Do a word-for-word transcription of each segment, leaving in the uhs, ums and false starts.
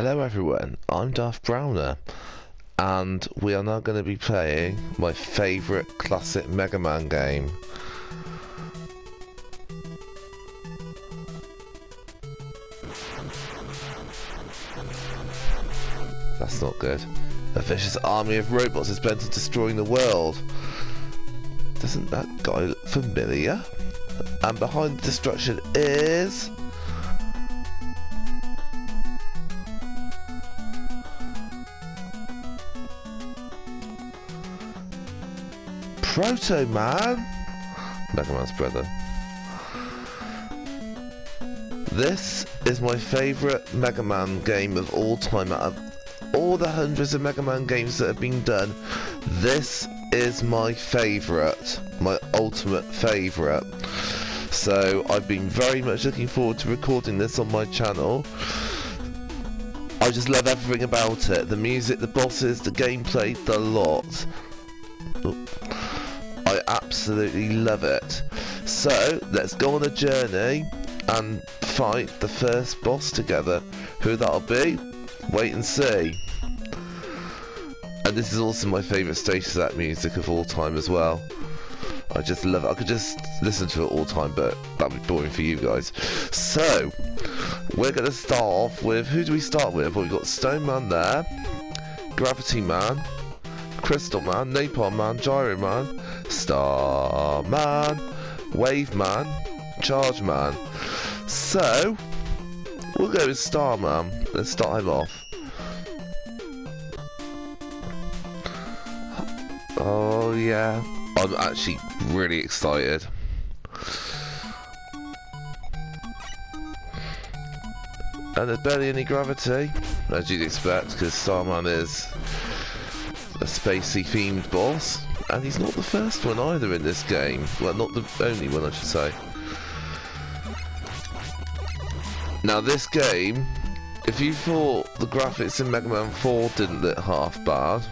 Hello everyone, I'm Darth Browner, and we are now going to be playing my favourite classic Mega Man game. That's not good. A vicious army of robots is bent on destroying the world. Doesn't that guy look familiar? And behind the destruction is... Proto Man! Mega Man's brother. This is my favourite Mega Man game of all time. Out of all the hundreds of Mega Man games that have been done, this is my favourite. My ultimate favourite. So I've been very much looking forward to recording this on my channel. I just love everything about it. The music, the bosses, the gameplay, the lot. Ooh. I absolutely love it. So let's go on a journey and fight the first boss together. Who that'll be? Wait and see. And this is also my favourite stage of that music of all time as well. I just love it. I could just listen to it all the time, but that would be boring for you guys. So we're going to start off with, who do we start with? Well, we've got Stone Man there, Gravity Man, Crystal Man, Napalm Man, Gyro Man, Star Man, Wave Man, Charge Man. So we'll go with Star Man. Let's start him off. Oh yeah, I'm actually really excited. And there's barely any gravity, as you'd expect, because Star Man is a spacey themed boss, and he's not the first one either in this game. Well, not the only one, I should say. Now this game, if you thought the graphics in Mega Man four didn't look half bad,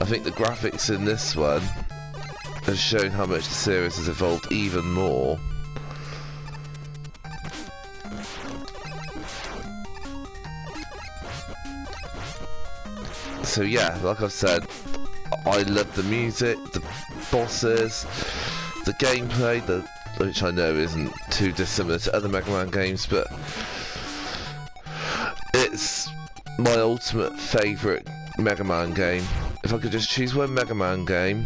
I think the graphics in this one has shown how much the series has evolved even more. So yeah, like I've said, I love the music, the bosses, the gameplay, the, which I know isn't too dissimilar to other Mega Man games, but it's my ultimate favourite Mega Man game. If I could just choose one Mega Man game,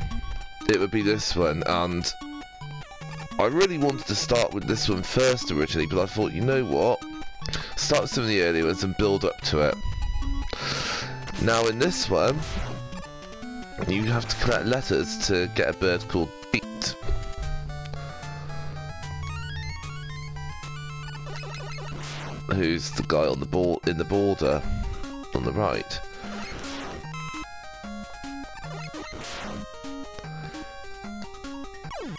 it would be this one, and I really wanted to start with this one first originally, but I thought, you know what, start with some of the earlier ones and build up to it. Now in this one, you have to collect letters to get a bird called Beat. Who's the guy on the ball in the border on the right?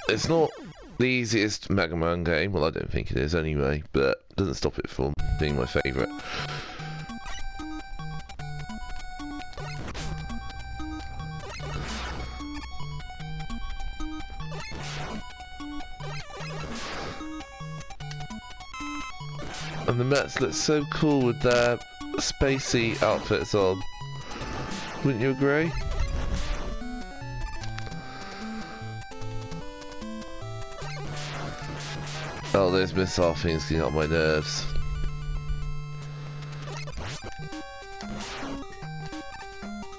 It's not the easiest Mega Man game, well I don't think it is anyway, but it doesn't stop it from being my favourite. And the Mets look so cool with their spacey outfits on. Wouldn't you agree? Oh, those missile things getting on my nerves.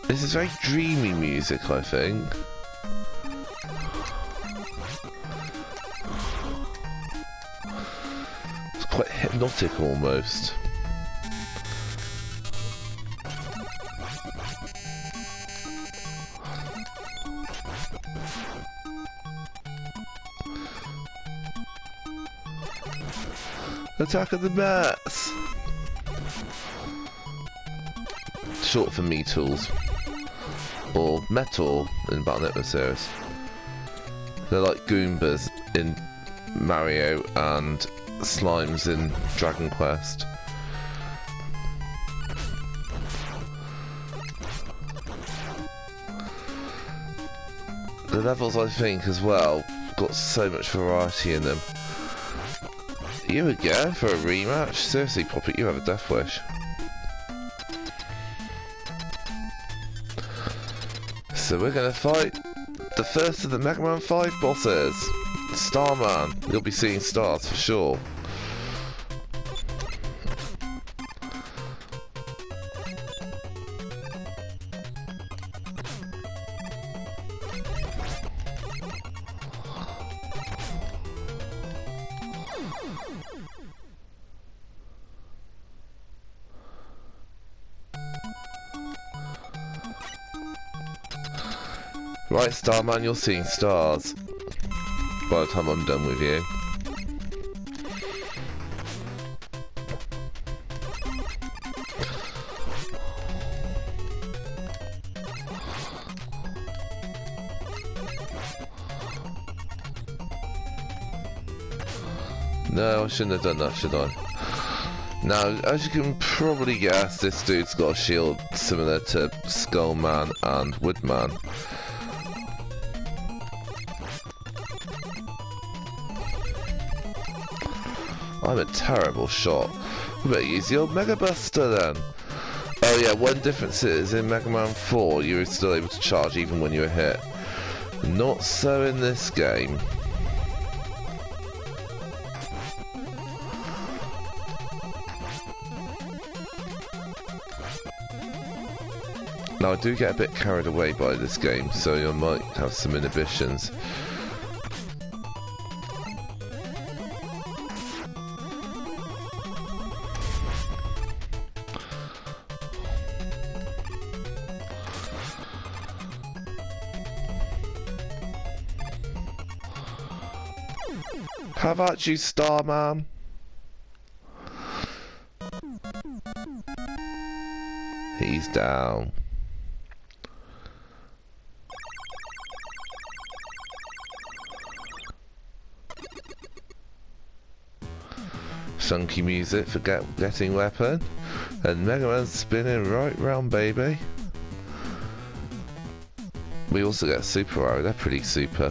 This is very dreamy music, I think. Quite hypnotic almost. Attack of the Mets! Short for metals. Or metal in Battle Network series. They're like Goombas in Mario and slimes in Dragon Quest. The levels, I think, as well, got so much variety in them. You again for a rematch? Seriously, Poppy, you have a death wish. So we're gonna fight the first of the Mega Man five bosses. Star Man. You'll be seeing stars for sure. Right, Star Man, you're seeing stars by the time I'm done with you. No, I shouldn't have done that, should I? Now, as you can probably guess, this dude's got a shield similar to Skull Man and Wood Man. I'm a terrible shot. We better use the old Mega Buster then. Oh yeah, one difference is in Mega Man four you were still able to charge even when you were hit. Not so in this game. Now I do get a bit carried away by this game, so you might have some inhibitions. Have at you, Star Man. He's down. Sunky music for get getting weapon. And Mega Man's spinning right round, baby. We also get Super Mario, they're pretty super.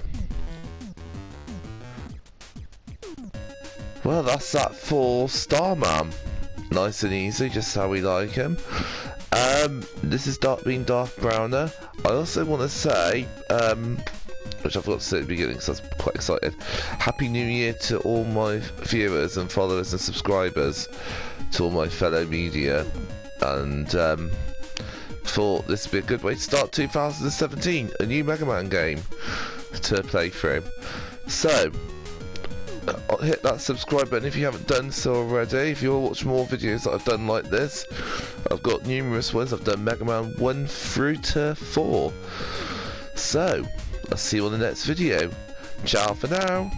Well, that's that for Star Man. Nice and easy, just how we like him. Um, this is Darth, being Darth Browner. I also want to say, um, which I forgot to say at the beginning because I was quite excited, Happy New Year to all my viewers and followers and subscribers, to all my fellow media. And um, thought this would be a good way to start two thousand seventeen, a new Mega Man game to play through. So, hit that subscribe button if you haven't done so already. If you want to watch more videos that I've done like this, I've got numerous ones. I've done Mega Man one through to four. So, I'll see you on the next video. Ciao for now.